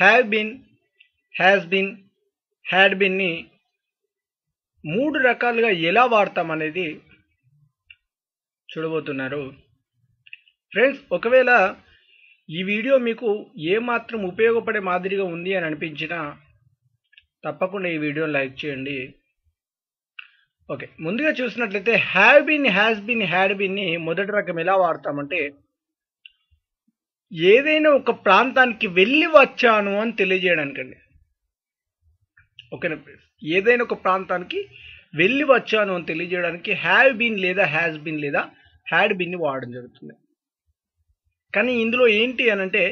have been, has been, had been ని మూడు రకాలుగా ఎలా వాడతాం అనేది చూడబోతున్నారు ఫ్రెండ్స్. ఒకవేళ ఈ వీడియో మీకు ఏ మాత్రం ఉపయోగపడే మాదిరిగా ఉంది అని అనిపించినా తప్పకుండా ఈ వీడియోని లైక్ చేయండి. ఓకే, ముందుగా చూసినట్లయితే have been, has been, had been ని మొదటి రకం ఎలా వాడతామంటే, ఏదైనా ఒక ప్రాంతానికి వెళ్ళి వచ్చాను అని తెలియజేయడానికండి. ఓకేనా ఫ్రెండ్స్, ఏదైనా ఒక ప్రాంతానికి వెళ్ళి వచ్చాను అని తెలియజేయడానికి హ్యావ్ బీన్ లేదా హ్యాస్ బీన్ లేదా హ్యాడ్ బీన్ని వాడడం జరుగుతుంది. కానీ ఇందులో ఏంటి అనంటే,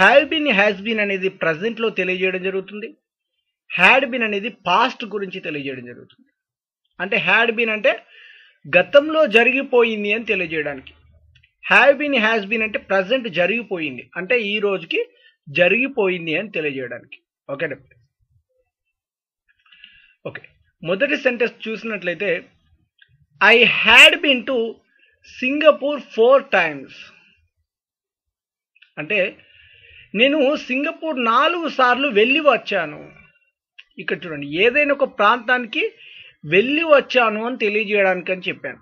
హ్యావ్ బీన్ హ్యాస్ బీన్ అనేది ప్రజెంట్లో తెలియజేయడం జరుగుతుంది, హ్యాడ్ బీన్ అనేది పాస్ట్ గురించి తెలియజేయడం జరుగుతుంది. అంటే హ్యాడ్ బీన్ అంటే గతంలో జరిగిపోయింది అని తెలియజేయడానికి, హ్యావ్ బీన్ హ్యాస్ బీన్ అంటే ప్రజెంట్ జరిగిపోయింది అంటే ఈ రోజుకి జరిగిపోయింది అని తెలియజేయడానికి. ఓకే అండి, ఓకే. మొదటి సెంటెన్స్ చూసినట్లయితే, I had been to Singapore 4 times. అంటే నేను సింగపూర్ 4 సార్లు వెళ్ళి వచ్చాను. ఇక్కడ చూడండి, ఏదైనా ఒక ప్రాంతానికి వెళ్ళి వచ్చాను అని తెలియజేయడానికి అని చెప్పాను.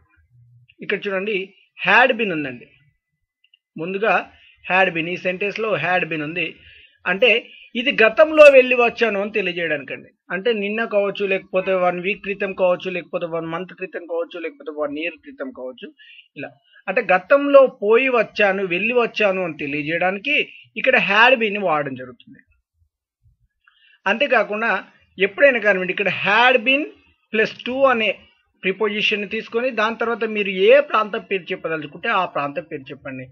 ఇక్కడ చూడండి హ్యాడ్ బీన్ ఉందండి, ముందుగా హ్యాడ్ బీన్, ఈ సెంటెన్స్లో హ్యాడ్ బీన్ ఉంది. అంటే ఇది గతంలో వెళ్ళి వచ్చాను అని తెలియజేయడానికండి. అంటే నిన్న కావచ్చు, లేకపోతే 1 week క్రితం కావచ్చు, లేకపోతే 1 month క్రితం కావచ్చు, లేకపోతే 1 year క్రితం కావచ్చు, ఇలా. అంటే గతంలో పోయి వచ్చాను, వెళ్ళి వచ్చాను అని తెలియజేయడానికి ఇక్కడ హ్యాడ్ బీన్ వాడడం జరుగుతుంది. అంతేకాకుండా ఎప్పుడైనా కానివ్వండి, ఇక్కడ హ్యాడ్ బీన్ +2 అనే ప్రిపోజిషన్ తీసుకొని దాని తర్వాత మీరు ఏ ప్రాంతం పేరు చెప్పదలుచుకుంటే ఆ ప్రాంతం పేరు చెప్పండి.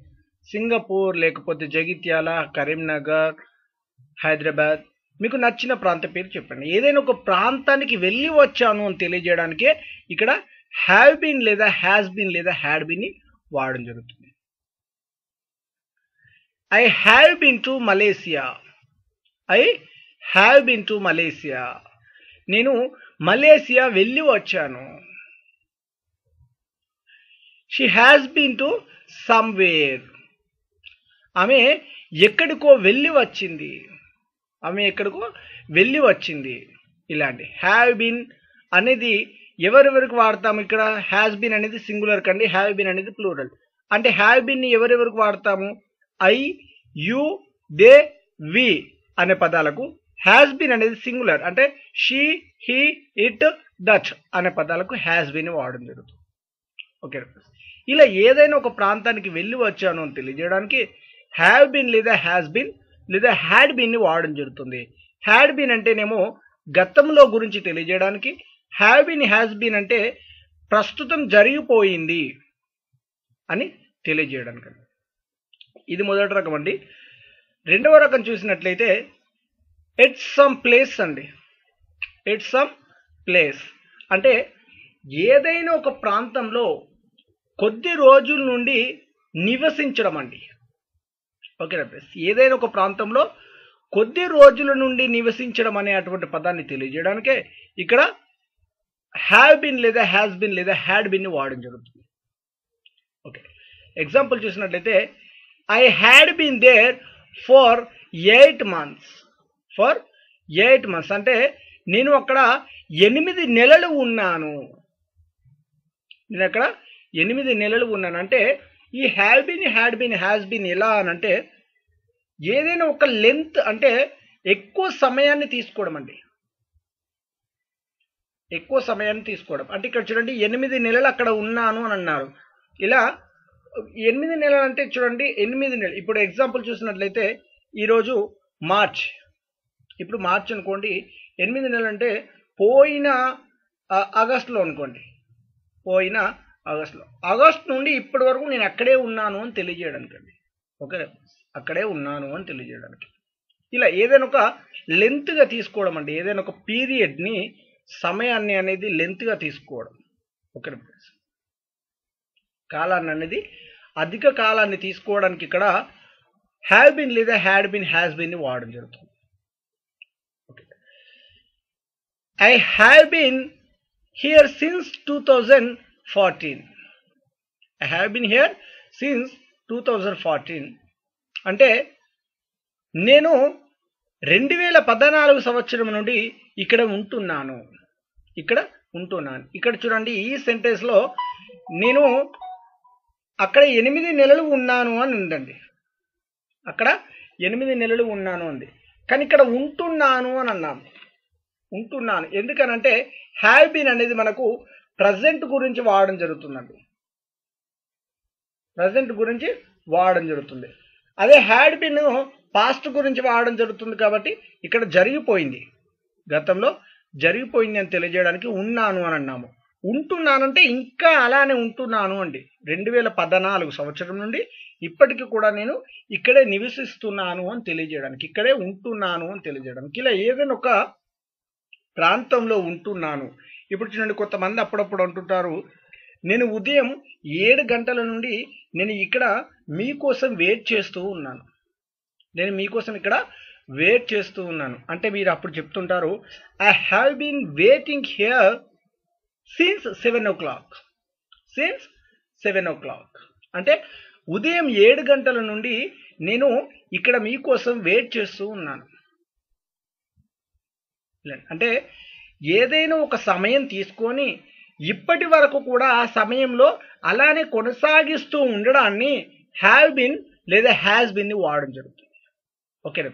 సింగపూర్, లేకపోతే జగిత్యాల, కరీంనగర్, హైదరాబాద్, మీకు నచ్చిన ప్రాంత పేరు చెప్పండి. ఏదైనా ఒక ప్రాంతానికి వెళ్ళి వచ్చాను అని తెలియజేయడానికే ఇక్కడ హ్యావ్ బీన్ లేదా హ్యాస్ బీన్ లేదా హ్యాడ్ బీన్ ని వాడడం జరుగుతుంది. I have been to Malaysia, I have been to Malaysia, నేను మలేసియా వెళ్ళి వచ్చాను. She has been to somewhere, ఆమె ఎక్కడికో వెళ్ళి వచ్చింది, ఆమె ఎక్కడికో వెళ్ళి వచ్చింది. ఇలాంటి హ్యావ్ బీన్ అనేది ఎవరెవరికి వాడతాము? ఇక్కడ హ్యాస్ బీన్ అనేది సింగులర్ కండి, హ్యావ్ బీన్ అనేది ప్లూరల్. అంటే హ్యావ్ బీన్ని ఎవరెవరికి వాడతాము? ఐ, యు, దే, వి అనే పదాలకు. హ్యాస్ బీన్ అనేది సింగులర్, అంటే షీ, హీ, ఇట్, దట్ అనే పదాలకు హ్యాస్ బీన్ వాడడం జరుగుతుంది. ఓకే, ఇలా ఏదైనా ఒక ప్రాంతానికి వెళ్ళి వచ్చాను అని తెలియజేయడానికి హ్యావ్ బీన్ లేదా హ్యాస్ బీన్ లేదా హ్యాడ్ బీన్ని వాడడం జరుగుతుంది. హ్యాడ్ బీన్ అంటేనేమో గతంలో గురించి తెలియజేయడానికి, హ్యావ్ బీన్ హ్యాస్ బీన్ అంటే ప్రస్తుతం జరిగిపోయింది అని తెలియజేయడానికి. ఇది మొదటి రకం అండి. రెండవ రకం చూసినట్లయితే ఎట్స్ సమ్ ప్లేస్ అండి. ఎట్స్ సమ్ ప్లేస్ అంటే ఏదైనా ఒక ప్రాంతంలో కొద్ది రోజుల నుండి నివసించడం అండి. ఓకేనా ఫ్రెండ్స్, ఏదైనా ఒక ప్రాంతంలో కొద్ది రోజుల నుండి నివసించడం అనే అటువంటి పదాన్ని తెలియజేయడానికే ఇక్కడ హ్యావ్ బీన్ లేదా హ్యాస్ బీన్ లేదా హ్యాడ్ బీన్ ని వాడడం జరుగుతుంది. ఓకే, ఎగ్జాంపుల్ చూసినట్లయితే I had been there for 8 months. For 8 months అంటే నేను అక్కడ 8 నెలలు ఉన్నాను, నేను అక్కడ 8 నెలలు ఉన్నాను. అంటే ఈ have been, had been, has been ఎలా అనంటే ఏదైనా ఒక లెంత్ అంటే ఎక్కువ సమయాన్ని తీసుకోవడం అండి, ఎక్కువ సమయాన్ని తీసుకోవడం. అంటే ఇక్కడ చూడండి 8 నెలలు అక్కడ ఉన్నాను అని అన్నారు. ఇలా 8 నెలలు అంటే చూడండి 8 నెలలు. ఇప్పుడు ఎగ్జాంపుల్ చూసినట్లయితే ఈరోజు మార్చ్, ఇప్పుడు మార్చ్ అనుకోండి, 8 నెలలు అంటే పోయిన ఆగస్టులో అనుకోండి, పోయిన ఆగస్టులో, ఆగస్టు నుండి ఇప్పటి వరకు నేను అక్కడే ఉన్నాను అని తెలియజేయడానికి అండి. ఓకే, అక్కడే ఉన్నాను అని తెలియజేయడానికి ఇలా ఏదైనా ఒక లెంత్గా తీసుకోవడం అండి, ఏదైనా ఒక పీరియడ్ని, సమయాన్ని అనేది లెంత్గా తీసుకోవడం. ఓకే, కాలాన్ని అనేది అధిక కాలాన్ని తీసుకోవడానికి ఇక్కడ హ్యావ్ బీన్ లేదా హ్యాడ్ బీన్ హ్యాస్ బీన్ ని వాడడం జరుగుతుంది. Okay, I have been here since 2014. I have been here since 2014. అంటే నేను 2014 సంవత్సరం నుండి ఇక్కడ ఉంటున్నాను. ఇక్కడ చూడండి, ఈ సెంటెన్స్లో నేను అక్కడ 8 నెలలు ఉన్నాను అని ఉందండి. అక్కడ 8 నెలలు ఉన్నాను ఉంది. కానీ ఇక్కడ ఉంటున్నాను అని అన్నాము. ఉంటున్నాను ఎందుకనంటే హ్యావ్ బీన్ అనేది మనకు ప్రజెంట్ గురించి వాడడం జరుగుతుందండి. ప్రజెంట్ గురించి వాడడం జరుగుతుంది. అదే హ్యాడ్ బీన్ పాస్ట్ గురించి వాడడం జరుగుతుంది. కాబట్టి ఇక్కడ జరిగిపోయింది, గతంలో జరిగిపోయింది అని తెలియజేయడానికి ఉన్నాను అని అన్నాము. ఉంటున్నానంటే ఇంకా అలానే ఉంటున్నాను అండి. 2014 సంవత్సరం నుండి ఇప్పటికీ కూడా నేను ఇక్కడే నివసిస్తున్నాను అని తెలియజేయడానికి, ఇక్కడే ఉంటున్నాను అని తెలియజేయడానికి, ఇలా ఏదైనా ఒక ప్రాంతంలో ఉంటున్నాను. ఇప్పుడు చూడండి, కొంతమంది అప్పుడప్పుడు అంటుంటారు, నేను ఉదయం 7 గంటల నుండి నేను ఇక్కడ మీకోసం వెయిట్ చేస్తూ ఉన్నాను. నేను మీకోసం ఇక్కడ వెయిట్ చేస్తూ ఉన్నాను అంటే మీరు అప్పుడు చెప్తుంటారు, I have been waiting here since 7 o'clock. Since 7 o'clock అంటే ఉదయం 7 గంటల నుండి నేను ఇక్కడ మీకోసం వెయిట్ చేస్తూ ఉన్నాను. అంటే ఏదైనా ఒక సమయం తీసుకొని ఇప్పటి వరకు కూడా ఆ సమయంలో అలానే కొనసాగిస్తూ ఉండడాన్ని హ్యావ్ బిన్ లేదా హ్యాస్ బిన్ని వాడడం జరుగుతుంది. ఓకేనా,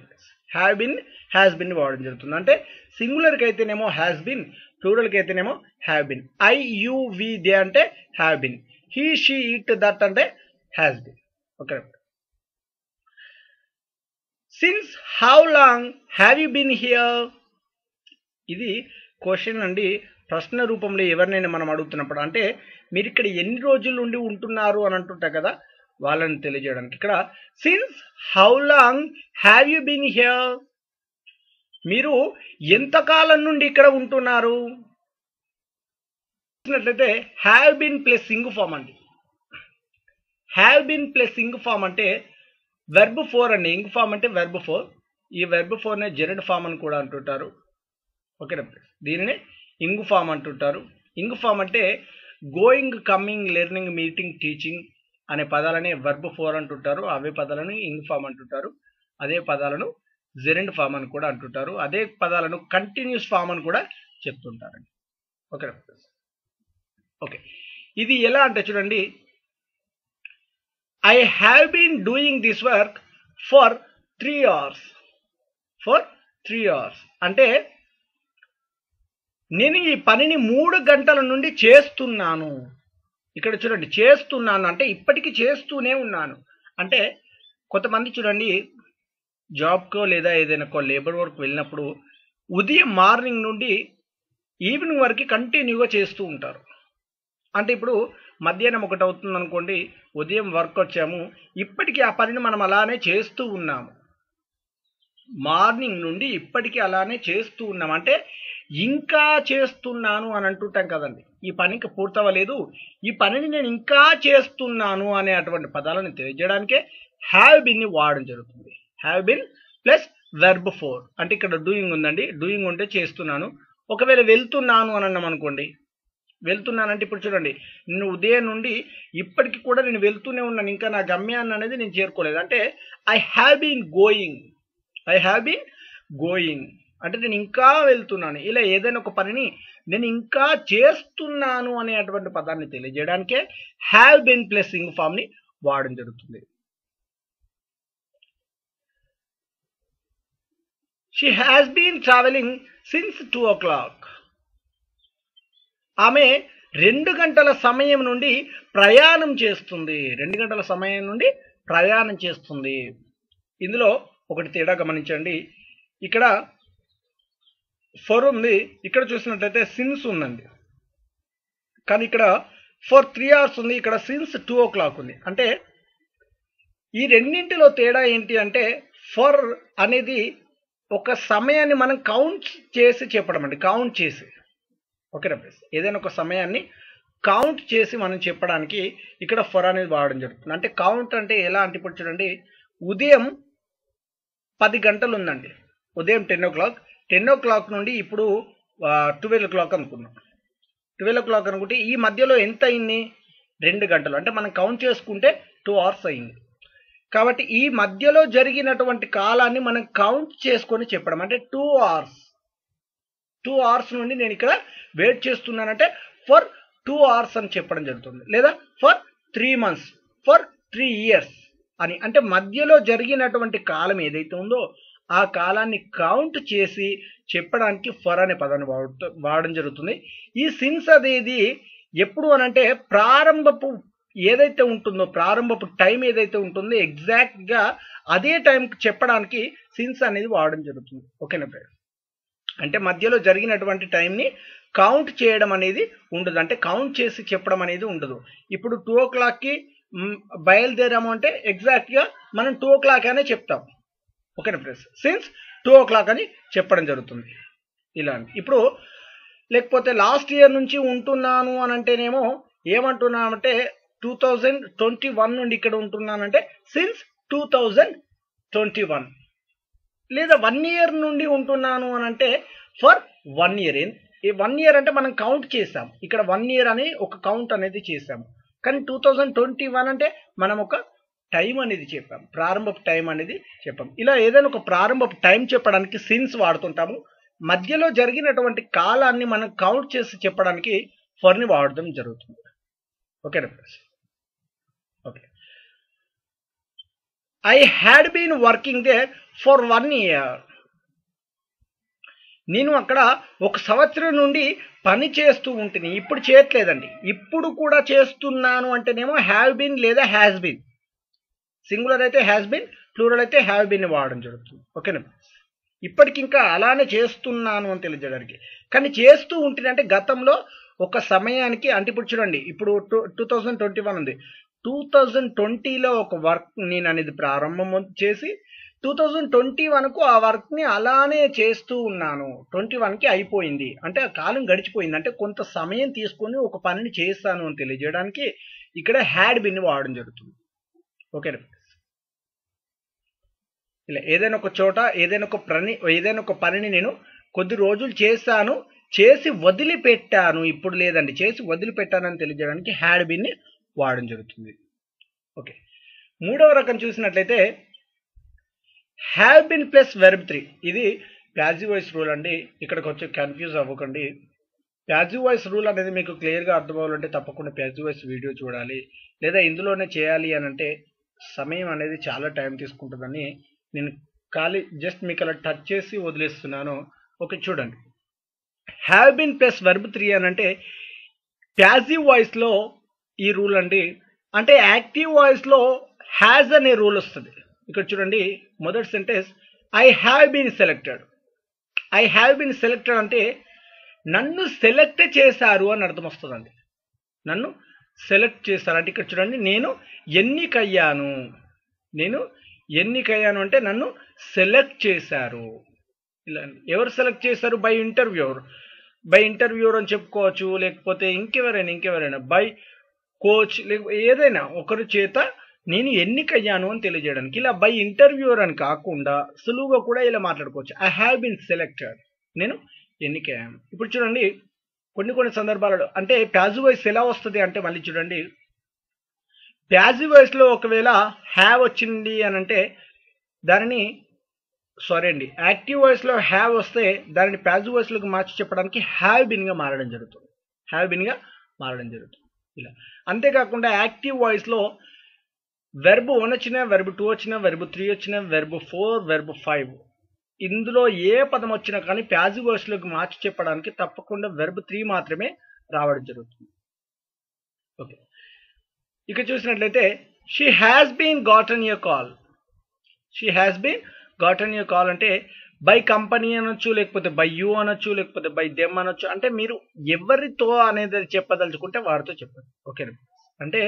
హ్యావ్ బిన్ హ్యాస్ బిన్ని వాడడం జరుగుతుంది. అంటే సింగులర్కి అయితేనేమో హ్యాస్ బిన్, ప్లూరల్కి అయితేనేమో have been. I you we they అంటే have been, he she it that అంటే హ్యాస్ బిన్. ఓకేనా, since how long have you been here, ఇది క్వశ్చన్ అండి. ప్రశ్న రూపంలో ఎవరినైనా మనం అడుగుతున్నప్పుడు అంటే మీరు ఇక్కడ ఎన్ని రోజుల నుండి ఉంటున్నారు అని అంటుంటారు కదా, వాళ్ళని తెలియజేయడానికి ఇక్కడ since how long have you been here, మీరు ఎంతకాలం నుండి ఇక్కడ ఉంటున్నారు. చూసినట్లయితే have been plus Singh form అండి. Have been plus Singh form అంటే వెర్బ్ ఫోర్ అండి. ఇంగ్ ఫామ్ అంటే వెర్బ్ ఫోర్. ఈ వెర్బ్ ఫోర్నే జెనెడ్ ఫామ్ అని కూడా అంటుంటారు. ఓకేనా, దీనిని ఇంగ్ ఫామ్ అంటుంటారు. ఇంగ్ ఫామ్ అంటే going, coming, learning, meeting, teaching అనే పదాలని వర్బ్ ఫోర్ అంటుంటారు. అవే పదాలను ఇంగ్ ఫామ్ అంటుంటారు. అదే పదాలను జెరెండ్ ఫామ్ అని కూడా అంటుంటారు. అదే పదాలను కంటిన్యూస్ ఫామ్ అని కూడా చెప్తుంటారండి. ఓకేనా, ఓకే. ఇది ఎలా అంటే చూడండి, I have been doing this work for 3 hours. For 3 hours అంటే నేను ఈ పనిని 3 గంటల నుండి చేస్తున్నాను. ఇక్కడ చూడండి, చేస్తున్నాను అంటే ఇప్పటికీ చేస్తూనే ఉన్నాను. అంటే కొంతమంది చూడండి, జాబ్కో లేదా ఏదైనా లేబర్ వర్క్ వెళ్ళినప్పుడు ఉదయం మార్నింగ్ నుండి ఈవినింగ్ వరకు కంటిన్యూగా చేస్తూ ఉంటారు. అంటే ఇప్పుడు మధ్యాహ్నం 1 అవుతుంది అనుకోండి, ఉదయం వర్క్ వచ్చాము, ఇప్పటికీ ఆ పనిని మనం అలానే చేస్తూ ఉన్నాము. మార్నింగ్ నుండి ఇప్పటికీ అలానే చేస్తూ ఉన్నాము అంటే ఇంకా చేస్తున్నాను అని అంటుంటాం కదండి. ఈ పని ఇంకా పూర్తవ్వలేదు, ఈ పనిని నేను ఇంకా చేస్తున్నాను అనే అటువంటి పదాలను తెలియజేయడానికే హ్యావ్ బిన్ని వాడడం జరుగుతుంది. Have been plus verb four అంటే ఇక్కడ డూయింగ్ ఉందండి. డూయింగ్ ఉంటే చేస్తున్నాను. ఒకవేళ వెళ్తున్నాను అని అన్నాం అనుకోండి, వెళ్తున్నానంటే ఇప్పుడు చూడండి, నేను ఉదయం నుండి ఇప్పటికి కూడా నేను వెళ్తూనే ఉన్నాను, ఇంకా నా గమ్యాన్ని అనేది నేను చేరుకోలేదు. అంటే I have been going, I have been going అంటే నేను ఇంకా వెళ్తున్నాను. ఇలా ఏదైనా ఒక పనిని నేను ఇంకా చేస్తున్నాను అనేటువంటి పదాన్ని తెలియజేయడానికే హ్యావ్ బీన్ ప్లస్ ఇంగ్ ఫామ్ని వాడడం జరుగుతుంది. She has been travelling since 2 o'clock. ఆమె 2 గంటల సమయం నుండి ప్రయాణం చేస్తుంది. 2 గంటల సమయం నుండి ప్రయాణం చేస్తుంది. ఇందులో ఒకటి తేడా గమనించండి. ఇక్కడ ఫర్ ఉంది, ఇక్కడ చూసినట్లయితే సిన్స్ ఉందండి. కానీ ఇక్కడ ఫర్ 3 hours ఉంది, ఇక్కడ సిన్స్ 2 o'clock ఉంది. అంటే ఈ రెండింటిలో తేడా ఏంటి అంటే ఫర్ అనేది ఒక సమయాన్ని మనం కౌంట్ చేసి చెప్పడం అండి. కౌంట్ చేసి, ఓకేనా ప్లీజ్, ఏదైనా ఒక సమయాన్ని కౌంట్ చేసి మనం చెప్పడానికి ఇక్కడ ఫర్ అనేది వాడడం జరుగుతుంది. అంటే కౌంట్ అంటే ఎలా అంటే ఇప్పుడు చూడండి, ఉదయం 10 గంటలు ఉందండి. ఉదయం 10 o'clock నుండి ఇప్పుడు 12 o'clock అనుకున్నాం. 12 o'clock అనుకుంటే ఈ మధ్యలో ఎంత అయింది? 2 గంటలు. అంటే మనం కౌంట్ చేసుకుంటే 2 hours అయింది. కాబట్టి ఈ మధ్యలో జరిగినటువంటి కాలాన్ని మనం కౌంట్ చేసుకొని చెప్పడం అంటే 2 hours నుండి నేను ఇక్కడ వెయిట్ చేస్తున్నానంటే ఫర్ 2 hours అని చెప్పడం జరుగుతుంది లేదా ఫర్ 3 months ఫర్ 3 years అని అంటే మధ్యలో జరిగినటువంటి కాలం ఏదైతే ఉందో ఆ కాలాన్ని కౌంట్ చేసి చెప్పడానికి ఫర్ అనే పదాన్ని వాడడం జరుగుతుంది ఈ సిన్స్ అనేది ఎప్పుడు అనంటే ప్రారంభపు ఏదైతే ఉంటుందో ప్రారంభపు టైం ఏదైతే ఉంటుందో ఎగ్జాక్ట్ గా అదే టైం చెప్పడానికి సిన్స్ అనేది వాడడం జరుగుతుంది ఓకేనా ఫ్రెండ్స్ అంటే మధ్యలో జరిగినటువంటి టైంని కౌంట్ చేయడం అనేది ఉండదు అంటే కౌంట్ చేసి చెప్పడం అనేది ఉండదు ఇప్పుడు 2 o'clockకి బయలుదేరాము అంటే ఎగ్జాక్ట్ గా మనం 2 o'clock అనే చెప్తాం ఓకేనా ఫ్రెండ్స్ సిన్స్ 2 o'clock అని చెప్పడం జరుగుతుంది ఇలా ఇప్పుడు లేకపోతే లాస్ట్ ఇయర్ నుంచి ఉంటున్నాను అని అంటేనేమో ఏమంటున్నామంటే 2021 నుండి ఇక్కడ ఉంటున్నానంటే సిన్స్ 2021 లేదా 1 year నుండి ఉంటున్నాను అని అంటే ఫర్ 1 year ఈ 1 year అంటే మనం కౌంట్ చేసాం ఇక్కడ 1 year అని ఒక కౌంట్ అనేది చేసాము కానీ 2021 అంటే మనం ఒక టైం అనేది చెప్పాం ప్రారంభపు టైం అనేది చెప్పాం ఇలా ఏదైనా ఒక ప్రారంభపు టైం చెప్పడానికి సిన్స్ వాడుతుంటాము మధ్యలో జరిగినటువంటి కాలాన్ని మనం కౌంట్ చేసి చెప్పడానికి ఫర్ని వాడడం జరుగుతుంది ఓకేనా friends okay I had been working there for 1 year నేను అక్కడ 1 సంవత్సరం నుండి పని చేస్తూ ఉంటుంది ఇప్పుడు చేయట్లేదండి ఇప్పుడు కూడా చేస్తున్నాను అంటేనేమో హ్యావ్ బీన్ లేదా హ్యాస్ బీన్ సింగులర్ అయితే హ్యాస్ బీన్ ప్లూరల్ అయితే హ్యావ్ బీన్ వాడడం జరుగుతుంది ఓకేనా ఫ్రెండ్స్ ఇప్పటికి ఇంకా అలానే చేస్తున్నాను అని తెలియజేయడానికి కానీ చేస్తూ ఉంటుంది అంటే గతంలో ఒక సమయానికి అంటే ఇప్పుడు చూడండి ఇప్పుడు 2021 ఉంది 2020లో ఒక వర్క్ నేను అనేది ప్రారంభం చేసి 2021కు ఆ వర్క్ని అలానే చేస్తూ ఉన్నాను 2021కి అయిపోయింది అంటే ఆ కాలం గడిచిపోయింది అంటే కొంత సమయం తీసుకొని ఒక పనిని చేస్తాను అని తెలియజేయడానికి ఇక్కడ హ్యాడ్ బిన్ వాడడం జరుగుతుంది ఓకేనా ఇలా ఏదైనా ఒక చోట ఏదైనా ఒక పనిని నేను కొద్ది రోజులు చేశాను చేసి వదిలిపెట్టాను ఇప్పుడు లేదండి చేసి వదిలిపెట్టానని తెలియజేయడానికి హ్యాడ్ బీన్ని వాడడం జరుగుతుంది ఓకే మూడవ రకం చూసినట్లయితే హ్యావ్ బీన్ ప్లస్ వెర్బ్ 3 ఇది ప్యాసివ్ వాయిస్ రూల్ అండి ఇక్కడ కొంచెం కన్ఫ్యూజ్ అవ్వకండి ప్యాసివ్ వాయిస్ రూల్ అనేది మీకు క్లియర్గా అర్థం అవ్వాలంటే తప్పకుండా ప్యాసివ్ వాయిస్ వీడియో చూడాలి లేదా ఇందులోనే చేయాలి అని అంటే సమయం అనేది చాలా టైం తీసుకుంటుందని నేను ఖాళీ జస్ట్ మీకు అలా టచ్ చేసి వదిలేస్తున్నాను ఓకే చూడండి హ్యావ్ బీన్ ప్లస్ వర్బ్ 3 అని అంటే ప్యాసివ్ వాయిస్లో ఈ రూల్ అండి అంటే యాక్టివ్ వాయిస్లో హ్యాజ్ అనే రూల్ వస్తుంది ఇక్కడ చూడండి మొదటి sentence I have been selected అంటే నన్ను సెలెక్ట్ చేశారు అని అర్థం వస్తుందండి నన్ను సెలెక్ట్ చేశారు అంటే ఇక్కడ చూడండి నేను ఎన్నికయ్యాను అంటే నన్ను సెలెక్ట్ చేశారు ఇలా ఎవరు సెలెక్ట్ చేశారు బై ఇంటర్వ్యూర్ అని చెప్పుకోవచ్చు లేకపోతే ఇంకెవరైనా బై కోచ్ ఏదైనా ఒకరి చేత నేను ఎన్నికయ్యాను అని తెలియజేయడానికి ఇలా బై ఇంటర్వ్యూర్ అని కాకుండా సులువుగా కూడా ఇలా మాట్లాడుకోవచ్చు ఐ హ్యావ్ బీన్ సెలెక్టెడ్ నేను ఎన్నికయ్యాను ఇప్పుడు చూడండి కొన్ని సందర్భాలలో అంటే ప్యాసివ్ వాయిస్ ఎలా వస్తుంది అంటే మళ్ళీ చూడండి ప్యాసివ్ వాయిస్లో ఒకవేళ హ్యావ్ వచ్చింది అని అంటే దానిని సారీ అండి యాక్టివ్ వాయిస్లో హ్యావ్ వస్తే దానిని ప్యాసివ్ వాయిస్లోకి మార్చి చెప్పడానికి హ్యావ్ బిన్గా మారడం జరుగుతుంది ఇలా అంతేకాకుండా యాక్టివ్ వాయిస్లో వెర్బ్ 1 వచ్చినా వెర్బ్ 2 వచ్చినా వెర్బ్ 3 వచ్చినా వెర్బ్ 4 వెర్బ్ 5 ఇందులో ఏ పదం వచ్చినా కానీ ప్యాసివ్ వాయిస్లోకి మార్చి చెప్పడానికి తప్పకుండా వెర్బ్ 3 మాత్రమే రావడం జరుగుతుంది ఓకే ఇక చూసినట్లయితే she has been gotten your call అంటే బై కంపెనీ అనొచ్చు లేకపోతే బై యూ అనొచ్చు లేకపోతే బై దెమ్ అనొచ్చు అంటే మీరు ఎవరితో అనేది చెప్పదలుచుకుంటే వారితో చెప్పండి ఓకేనా అంటే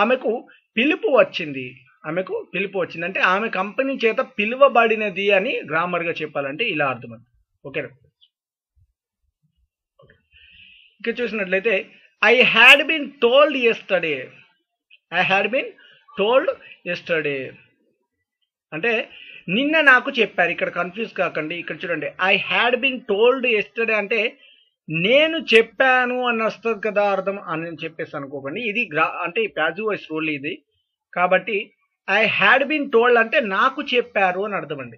ఆమెకు పిలుపు వచ్చింది అంటే ఆమె కంపెనీ చేత పిలువబడినది అని గ్రామర్గా చెప్పాలంటే ఇలా అర్థమైంది ఓకేనా ఇక చూసినట్లయితే I had been told yesterday అంటే నిన్న నాకు చెప్పారు ఇక్కడ కన్ఫ్యూజ్ కాకండి ఇక్కడ చూడండి I had been told yesterday అంటే నేను చెప్పాను అని వస్తుంది కదా అర్థం అని చెప్పేసి అనుకోకండి ఇది అంటే ప్యాసివ్ వాయిస్ రూల్ ఇది కాబట్టి I had been told ante naaku chepparu ani ardhamandi.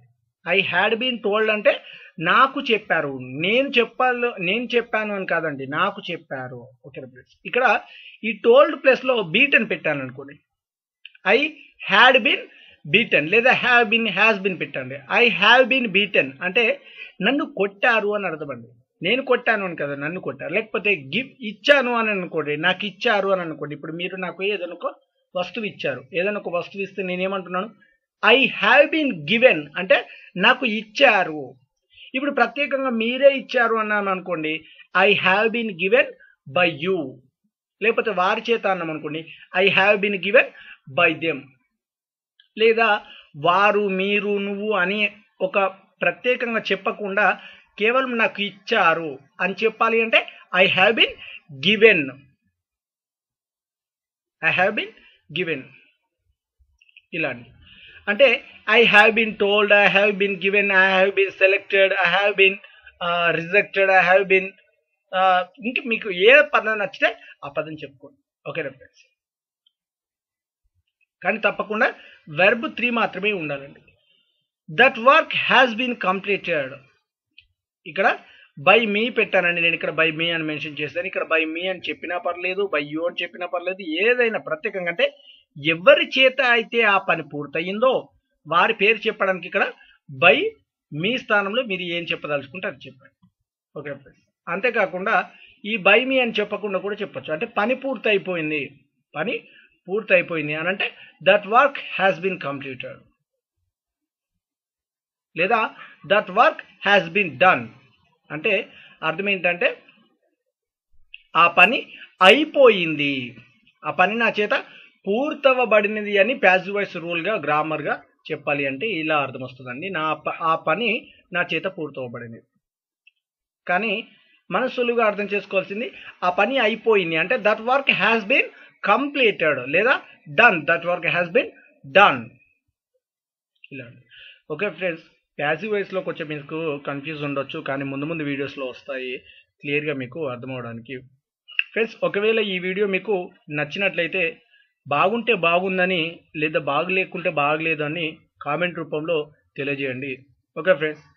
I had been told ante naaku chepparu. Nenu cheppanu ani kadandi. Naaku chepparu. Okay friends. Ikkada ee told place lo beaten pettanu anukondi. I had been beaten ledha have been has been pettandi. I have been beaten ante nannu kottaru ani ardhamandi. నేను కొట్టాను అని కదా నన్ను కొట్టారు, లేకపోతే give ఇచ్చాను అని అనుకోండి, నాకు ఇచ్చారు అని అనుకోండి. ఇప్పుడు మీరు నాకు ఏదైనా ఒక వస్తువు ఇచ్చారు, ఏదైనా ఒక వస్తువు ఇస్తే నేనేమంటున్నాను, ఐ హ్యావ్ బీన్ గివెన్ అంటే నాకు ఇచ్చారు. ఇప్పుడు ప్రత్యేకంగా మీరే ఇచ్చారు అన్నాను అనుకోండి, I have been given by you, లేకపోతే వారి చేత అన్నాం అనుకోండి, I have been given by them. లేదా వారు మీరు నువ్వు అని ఒక ప్రత్యేకంగా చెప్పకుండా కేవలం నాకు ఇచ్చారు అని చెప్పాలి అంటే I have been given. I have been given ఇలాంటి అంటే I have been told, I have been given, I have been selected, I have been rejected, I have been ఇంకా మీకు ఏ పదం నచ్చితే ఆ పదం చెప్పుకోండి. ఓకే ఫ్రెండ్స్, కానీ తప్పకుండా వెర్బ్ 3 మాత్రమే ఉండాలండి. That work has been completed. ఇక్కడ బై మీ పెట్టానండి, నేను ఇక్కడ బై మీ అని మెన్షన్ చేశాను. ఇక్కడ బై మీ అని చెప్పినా పర్లేదు, బై యూ అని చెప్పినా పర్లేదు, ఏదైనా ప్రత్యేకంగా అంటే ఎవరి చేత అయితే ఆ పని పూర్తయిందో వారి పేరు చెప్పడానికి ఇక్కడ బై మీ స్థానంలో మీరు ఏం చెప్పదలుచుకుంటే అది చెప్పండి. ఓకే ఫ్రెండ్స్, అంతేకాకుండా ఈ బై మీ అని చెప్పకుండా కూడా చెప్పచ్చు. అంటే పని పూర్తయిపోయింది, పని పూర్తయిపోయింది అని అంటే that work has been completed, లేదా that work has been done అంటే అర్థం ఏంటంటే ఆ పని అయిపోయింది, ఆ పని నా చేత పూర్తవబడినది అని ప్యాసివ్ వాయిస్ రూల్గా గ్రామర్గా చెప్పాలి అంటే ఇలా అర్థం వస్తుందండి, ఆ పని నా చేత పూర్తవబడినది. కానీ మన సులువుగా అర్థం చేసుకోవాల్సింది ఆ పని అయిపోయింది అంటే that work has been completed లేదా done, that work has been done ఇలా. ఓకే ఫ్రెండ్స్, ప్యాసివ్ వాయిస్లో కొంచెం మీకు కన్ఫ్యూజ్ ఉండొచ్చు, కానీ ముందు ముందు వీడియోస్లో వస్తాయి క్లియర్గా మీకు అర్థమవడానికి. ఫ్రెండ్స్, ఒకవేళ ఈ వీడియో మీకు నచ్చినట్లయితే బాగుంటే బాగుందని లేదా బాగలేకుంటే బాగలేదని కామెంట్ రూపంలో తెలియజేయండి. Okay friends.